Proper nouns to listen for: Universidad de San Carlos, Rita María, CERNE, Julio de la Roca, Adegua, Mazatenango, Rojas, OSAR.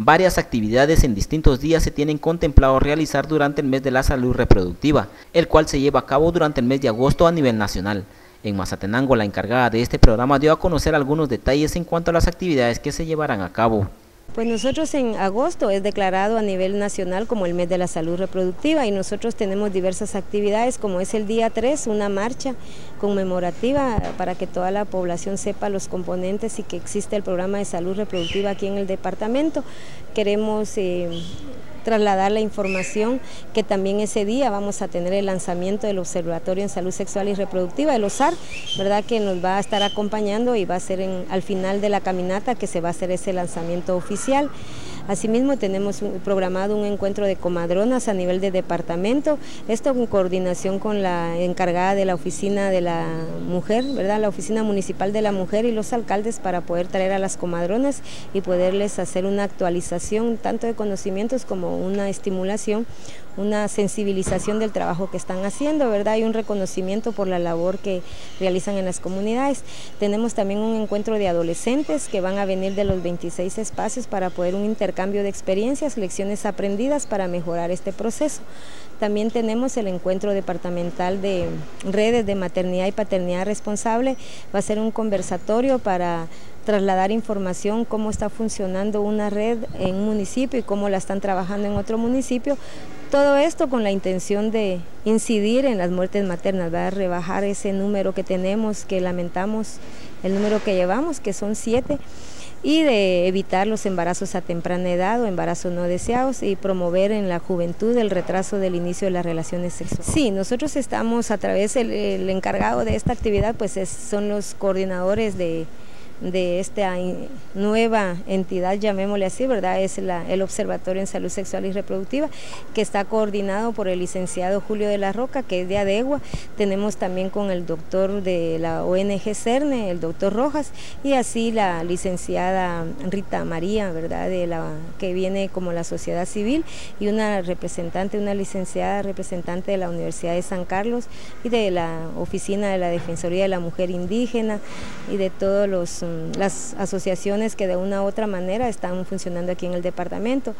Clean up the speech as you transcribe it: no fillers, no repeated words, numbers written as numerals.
Varias actividades en distintos días se tienen contemplado realizar durante el mes de la salud reproductiva, el cual se lleva a cabo durante el mes de agosto a nivel nacional. En Mazatenango, la encargada de este programa dio a conocer algunos detalles en cuanto a las actividades que se llevarán a cabo. Pues nosotros en agosto es declarado a nivel nacional como el mes de la salud reproductiva y nosotros tenemos diversas actividades, como es el día 3, una marcha conmemorativa para que toda la población sepa los componentes y que existe el programa de salud reproductiva aquí en el departamento. Queremos trasladar la información que también ese día vamos a tener el lanzamiento del Observatorio en Salud Sexual y Reproductiva, el OSAR, ¿verdad?, que nos va a estar acompañando y va a ser al final de la caminata que se va a hacer ese lanzamiento oficial. Asimismo tenemos programado un encuentro de comadronas a nivel de departamento, esto en coordinación con la encargada de la oficina de la mujer, ¿verdad?, la oficina municipal de la mujer y los alcaldes, para poder traer a las comadronas y poderles hacer una actualización tanto de conocimientos como una estimulación, una sensibilización del trabajo que están haciendo, ¿verdad?, y un reconocimiento por la labor que realizan en las comunidades. Tenemos también un encuentro de adolescentes que van a venir de los 26 espacios para poder un intercambio de experiencias, lecciones aprendidas para mejorar este proceso. También tenemos el encuentro departamental de redes de maternidad y paternidad responsable, va a ser un conversatorio para trasladar información, cómo está funcionando una red en un municipio y cómo la están trabajando en otro municipio. Todo esto con la intención de incidir en las muertes maternas, ¿verdad?, rebajar ese número que tenemos, que lamentamos, el número que llevamos, que son 7, y de evitar los embarazos a temprana edad o embarazos no deseados y promover en la juventud el retraso del inicio de las relaciones sexuales. Sí, nosotros estamos a través, el encargado de esta actividad pues son los coordinadores de esta nueva entidad, llamémosle así, ¿verdad?, es el Observatorio en Salud Sexual y Reproductiva, que está coordinado por el licenciado Julio de la Roca, que es de Adegua. Tenemos también con el doctor de la ONG CERNE, el doctor Rojas, y así la licenciada Rita María, ¿verdad?, que viene como la sociedad civil, y una licenciada representante de la Universidad de San Carlos y de la Oficina de la Defensoría de la Mujer Indígena y de todos las asociaciones que de una u otra manera están funcionando aquí en el departamento.